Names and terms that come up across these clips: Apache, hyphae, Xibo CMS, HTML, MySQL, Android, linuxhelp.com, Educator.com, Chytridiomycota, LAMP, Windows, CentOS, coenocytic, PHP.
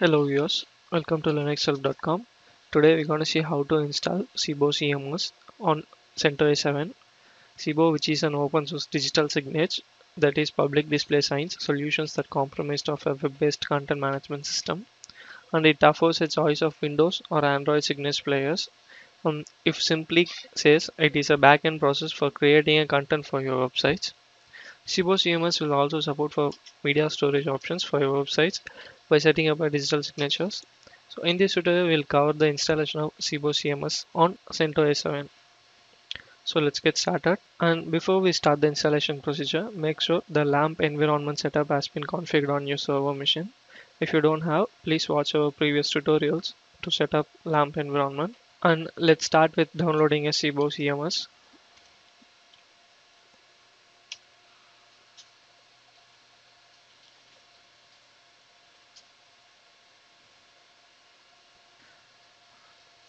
Hello viewers, welcome to linuxhelp.com. Today we're going to see how to install Xibo CMS on CentOS 7. Xibo, which is an open source digital signage, that is public display signs solutions that comprise of a web-based content management system, and it offers a choice of Windows or Android signage players. If simply says it is a back-end process for creating a content for your websites. Xibo CMS will also support for media storage options for your websites by setting up a digital signatures. So in this tutorial we'll cover the installation of Xibo CMS on CentOS 7. So let's get started, and before we start the installation procedure, make sure the LAMP environment setup has been configured on your server machine. If you don't have, please watch our previous tutorials to set up LAMP environment. And let's start with downloading a Xibo CMS.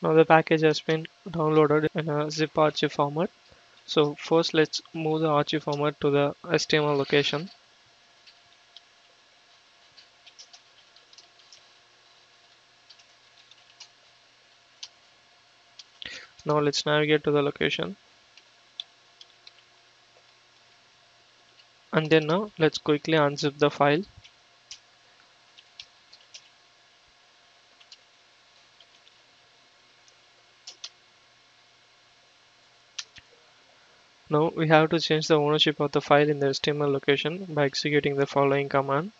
Now the package has been downloaded in a zip archive format. So first let's move the archive format to the HTML location. Now let's navigate to the location. And then now let's quickly unzip the file. Now we have to change the ownership of the file in the HTML location by executing the following command.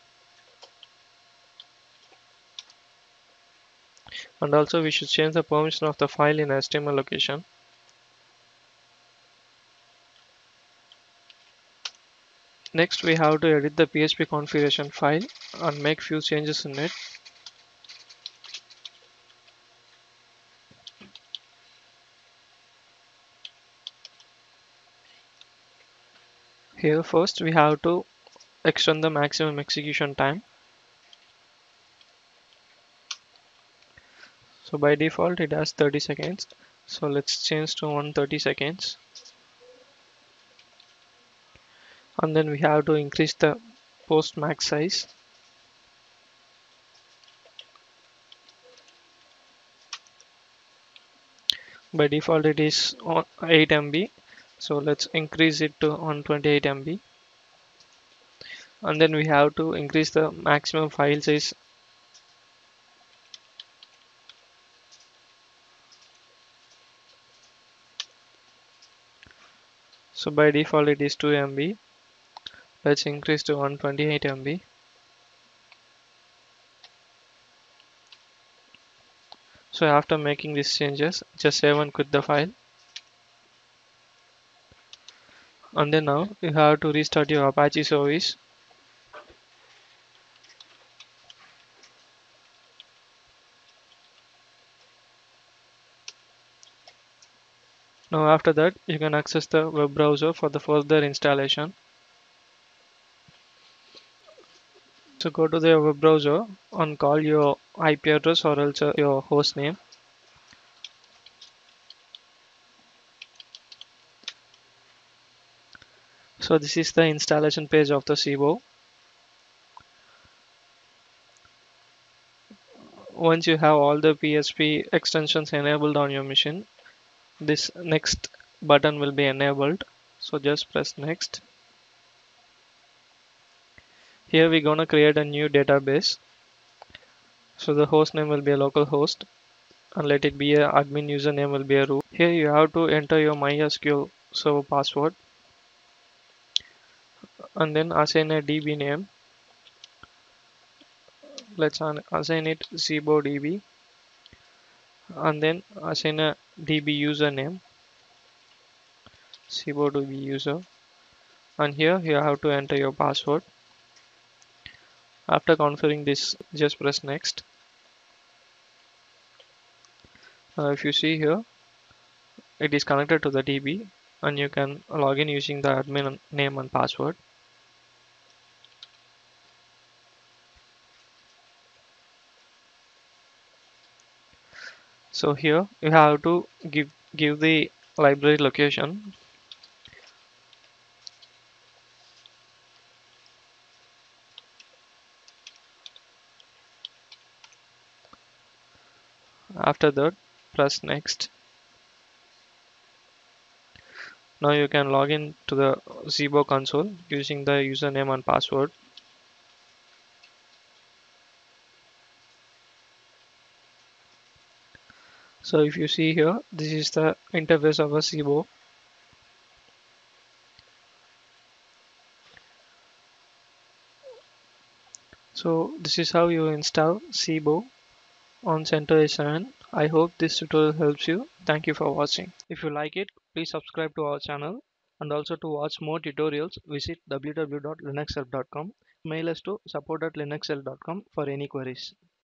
And also we should change the permission of the file in HTML location. Next we have to edit the PHP configuration file and make few changes in it. Here first we have to extend the maximum execution time. So by default it has 30 seconds. So let's change to 130 seconds. And then we have to increase the post max size. By default it is 8 MB. So let's increase it to 128 MB. And then we have to increase the maximum file size. So by default it is 2 MB. Let's increase to 128 MB. So after making these changes, just save and quit the file. And then now you have to restart your Apache service. Now after that you can access the web browser for the further installation. So go to the web browser and call your IP address or else your host name. So this is the installation page of the Xibo. Once you have all the PHP extensions enabled on your machine, this next button will be enabled. So just press next. Here we're gonna create a new database. So the host name will be a local host, and let it be a admin username will be a root. Here you have to enter your MySQL server password. And then assign a DB name. Let's assign it Xibo DB, and then assign a DB username, Xibo DB user, and here you have to enter your password. After configuring this, just press next. If you see here, it is connected to the DB, and you can log in using the admin name and password. So here you have to give the library location. After that, press next. Now you can log in to the Xibo console using the username and password. So if you see here, this is the interface of a Xibo. So this is how you install Xibo on CentOS 7. I hope this tutorial helps you. Thank you for watching. If you like it, please subscribe to our channel, and also to watch more tutorials, visit www.linuxhelp.com. Mail us to support@linuxhelp.com for any queries.